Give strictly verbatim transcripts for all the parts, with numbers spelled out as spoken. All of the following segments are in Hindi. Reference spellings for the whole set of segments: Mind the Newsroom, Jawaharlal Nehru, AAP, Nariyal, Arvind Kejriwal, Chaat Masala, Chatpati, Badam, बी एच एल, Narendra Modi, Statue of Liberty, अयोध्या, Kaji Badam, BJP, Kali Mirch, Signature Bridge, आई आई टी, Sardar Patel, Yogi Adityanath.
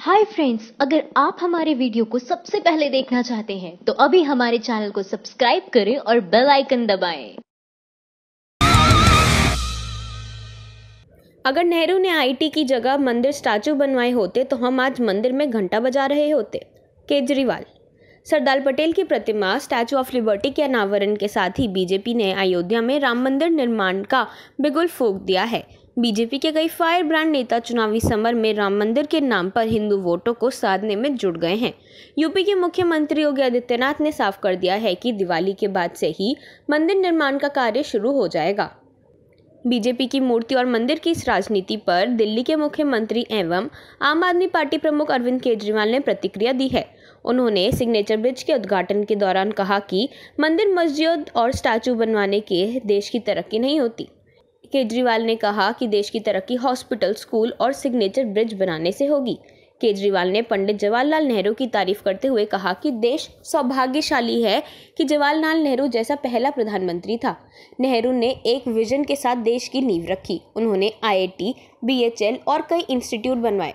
हाय फ्रेंड्स, अगर आप हमारे वीडियो को सबसे पहले देखना चाहते हैं तो अभी हमारे चैनल को सब्सक्राइब करें और बेल आइकन दबाएं। अगर नेहरू ने आई आई टी की जगह मंदिर स्टैचू बनवाए होते तो हम आज मंदिर में घंटा बजा रहे होते। केजरीवाल, सरदार पटेल की प्रतिमा स्टैचू ऑफ लिबर्टी के अनावरण के साथ ही बीजेपी ने अयोध्या में राम मंदिर निर्माण का बिगुल फूंक दिया है। बीजेपी के कई फायर ब्रांड नेता चुनावी समर में राम मंदिर के नाम पर हिंदू वोटों को साधने में जुट गए हैं। यूपी के मुख्यमंत्री योगी आदित्यनाथ ने साफ कर दिया है कि दिवाली के बाद से ही मंदिर निर्माण का कार्य शुरू हो जाएगा। बीजेपी की मूर्ति और मंदिर की इस राजनीति पर दिल्ली के मुख्यमंत्री एवं आम आदमी पार्टी प्रमुख अरविंद केजरीवाल ने प्रतिक्रिया दी है। उन्होंने सिग्नेचर ब्रिज के उद्घाटन के दौरान कहा कि मंदिर, मस्जिद और स्टैचू बनवाने के देश की तरक्की नहीं होती। केजरीवाल ने कहा कि देश की तरक्की हॉस्पिटल, स्कूल और सिग्नेचर ब्रिज बनाने से होगी। केजरीवाल ने पंडित जवाहरलाल नेहरू की तारीफ करते हुए कहा कि देश सौभाग्यशाली है कि जवाहरलाल नेहरू जैसा पहला प्रधानमंत्री था। नेहरू ने एक विजन के साथ देश की नींव रखी। उन्होंने आई आई टी, बी एच एल और कई इंस्टीट्यूट बनवाए।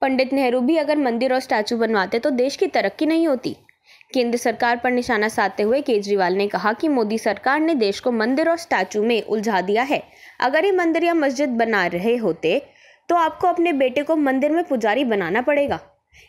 पंडित नेहरू भी अगर मंदिर और स्टैचू बनवाते तो देश की तरक्की नहीं होती। केंद्र सरकार पर निशाना साधते हुए केजरीवाल ने कहा कि मोदी सरकार ने देश को मंदिर और स्टैचू में उलझा दिया है। अगर ये मंदिर या मस्जिद बना रहे होते तो आपको अपने बेटे को मंदिर में पुजारी बनाना पड़ेगा।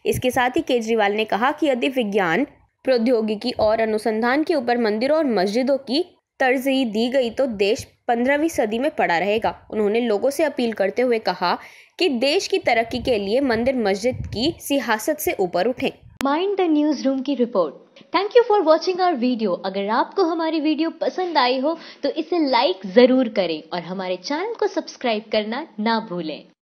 इसके साथ ही केजरीवाल ने कहा कि यदि विज्ञान, प्रौद्योगिकी और अनुसंधान के ऊपर मंदिरों और मस्जिदों की तरजीह दी गई तो देश पंद्रहवीं सदी में पड़ा रहेगा। उन्होंने लोगों से अपील करते हुए कहा कि देश की तरक्की के लिए मंदिर मस्जिद की सियासत से ऊपर उठें। माइंड द न्यूज रूम की रिपोर्ट। Thank you for watching our video. अगर आपको हमारी वीडियो पसंद आई हो तो इसे लाइक जरूर करें और हमारे चैनल को सब्सक्राइब करना ना भूलें।